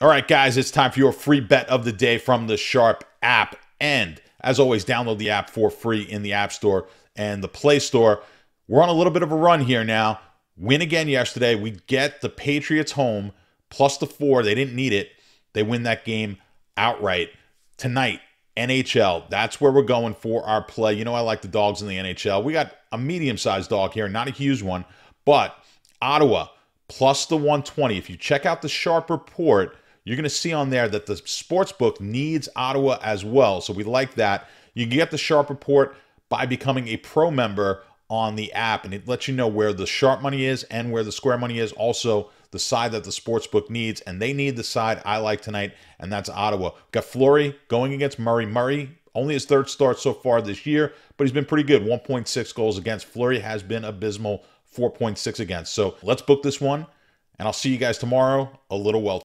All right, guys, it's time for your free bet of the day from the Sharp app. And as always, download the app for free in the App Store and the Play Store. We're on a little bit of a run here now. Win again yesterday. We get the Patriots home, plus the 4. They didn't need it. They win that game outright. Tonight, NHL. That's where we're going for our play. You know I like the dogs in the NHL. We got a medium-sized dog here, not a huge one. But Ottawa, plus the 120. If you check out the Sharp report, you're going to see on there that the sportsbook needs Ottawa as well. So we like that. You can get the Sharp report by becoming a pro member on the app, and it lets you know where the sharp money is and where the square money is, also the side that the sportsbook needs, and they need the side I like tonight, and that's Ottawa. We've got Fleury going against Murray. Murray, only his third start so far this year, but he's been pretty good. 1.6 goals against. Fleury has been abysmal, 4.6 against. So let's book this one, and I'll see you guys tomorrow. A little well.